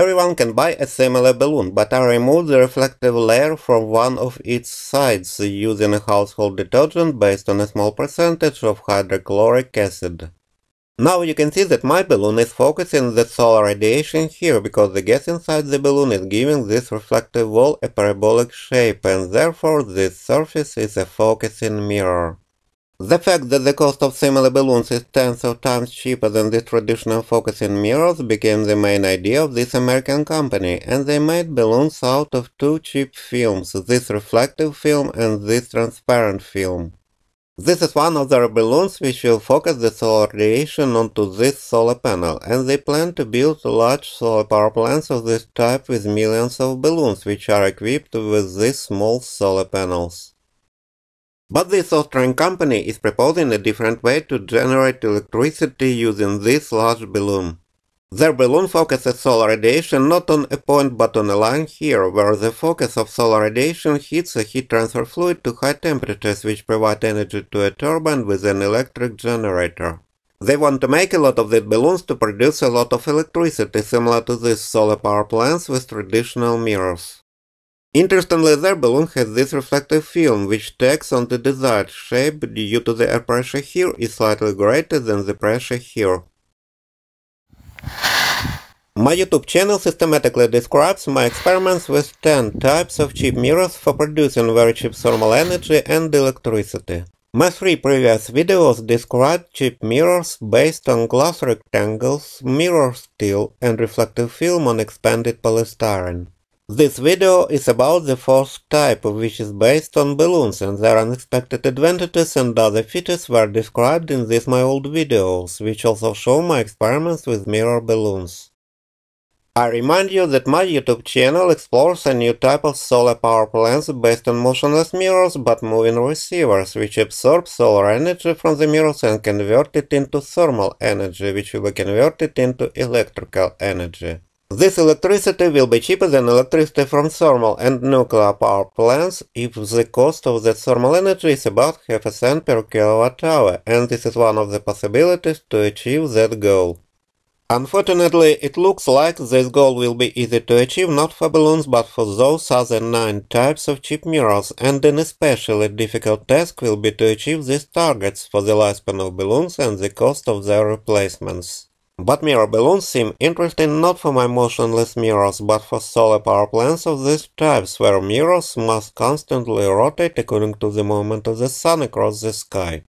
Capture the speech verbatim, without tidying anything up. Everyone can buy a similar balloon, but I removed the reflective layer from one of its sides using a household detergent based on a small percentage of hydrochloric acid. Now you can see that my balloon is focusing the solar radiation here, because the gas inside the balloon is giving this reflective wall a parabolic shape, and therefore this surface is a focusing mirror. The fact that the cost of similar balloons is tens of times cheaper than the traditional focusing mirrors became the main idea of this American company, and they made balloons out of two cheap films, this reflective film and this transparent film. This is one of their balloons which will focus the solar radiation onto this solar panel, and they plan to build large solar power plants of this type with millions of balloons which are equipped with these small solar panels. But this Austrian company is proposing a different way to generate electricity using this large balloon. Their balloon focuses solar radiation not on a point but on a line here, where the focus of solar radiation heats a heat transfer fluid to high temperatures which provide energy to a turbine with an electric generator. They want to make a lot of these balloons to produce a lot of electricity, similar to these solar power plants with traditional mirrors. Interestingly, their balloon has this reflective film, which takes on the desired shape due to the air pressure here is slightly greater than the pressure here. My YouTube channel systematically describes my experiments with ten types of cheap mirrors for producing very cheap thermal energy and electricity. My three previous videos described cheap mirrors based on glass rectangles, mirror steel and reflective film on expanded polystyrene. This video is about the fourth type, which is based on balloons, and their unexpected advantages and other features were described in these my old videos, which also show my experiments with mirror balloons. I remind you that my YouTube channel explores a new type of solar power plants based on motionless mirrors but moving receivers, which absorb solar energy from the mirrors and convert it into thermal energy, which will be converted into electrical energy. This electricity will be cheaper than electricity from thermal and nuclear power plants if the cost of the thermal energy is about half a cent per kilowatt hour, and this is one of the possibilities to achieve that goal. Unfortunately, it looks like this goal will be easy to achieve not for balloons but for those other nine types of cheap mirrors, and an especially difficult task will be to achieve these targets for the lifespan of balloons and the cost of their replacements. But mirror balloons seem interesting not for my motionless mirrors, but for solar power plants of these types, where mirrors must constantly rotate according to the movement of the sun across the sky.